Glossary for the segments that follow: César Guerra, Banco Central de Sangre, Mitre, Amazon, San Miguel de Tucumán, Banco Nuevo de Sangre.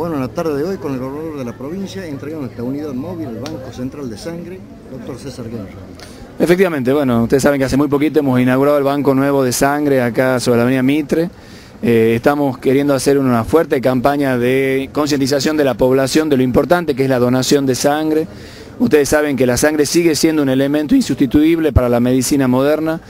Bueno, en la tarde de hoy con el gobernador de la provincia entregaron esta unidad móvil al Banco Central de Sangre, doctor César Guerra. Efectivamente, bueno, ustedes saben que hace muy poquito hemos inaugurado el Banco Nuevo de Sangre acá sobre la avenida Mitre. Estamos queriendo hacer una fuerte campaña de concientización de la población de lo importante que es la donación de sangre. Ustedes saben que la sangre sigue siendo un elemento insustituible para la medicina moderna.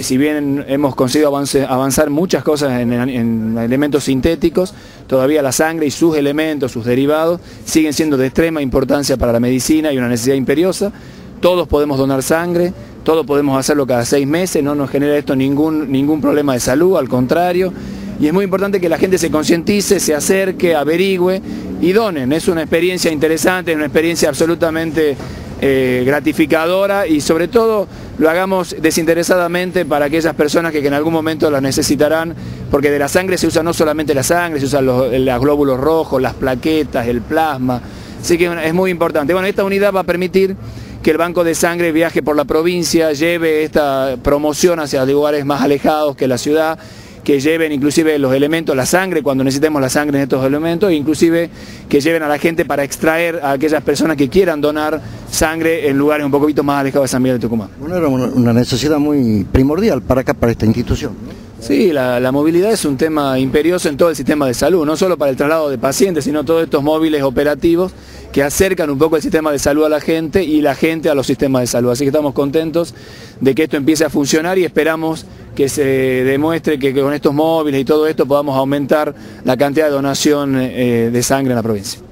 Si bien hemos conseguido avanzar muchas cosas en elementos sintéticos, todavía la sangre y sus elementos, sus derivados, siguen siendo de extrema importancia para la medicina y una necesidad imperiosa. Todos podemos donar sangre, todos podemos hacerlo cada 6 meses, no nos genera esto ningún problema de salud, al contrario. Y es muy importante que la gente se concientice, se acerque, averigüe y donen. Es una experiencia interesante, es una experiencia absolutamente gratificadora y sobre todo lo hagamos desinteresadamente para aquellas personas que en algún momento las necesitarán, porque de la sangre se usa no solamente la sangre, se usan los glóbulos rojos, las plaquetas, el plasma, así que es muy importante. Bueno, esta unidad va a permitir que el Banco de Sangre viaje por la provincia, lleve esta promoción hacia lugares más alejados que la ciudad, que lleven inclusive los elementos, la sangre, cuando necesitemos la sangre en estos elementos, e inclusive que lleven a la gente para extraer a aquellas personas que quieran donar sangre en lugares un poquito más alejados de San Miguel de Tucumán. Bueno, era una necesidad muy primordial para acá, para esta institución, ¿no? Sí, la movilidad es un tema imperioso en todo el sistema de salud, no solo para el traslado de pacientes, sino todos estos móviles operativos que acercan un poco el sistema de salud a la gente y la gente a los sistemas de salud. Así que estamos contentos de que esto empiece a funcionar y esperamos que se demuestre que con estos móviles y todo esto podamos aumentar la cantidad de donación de sangre en la provincia.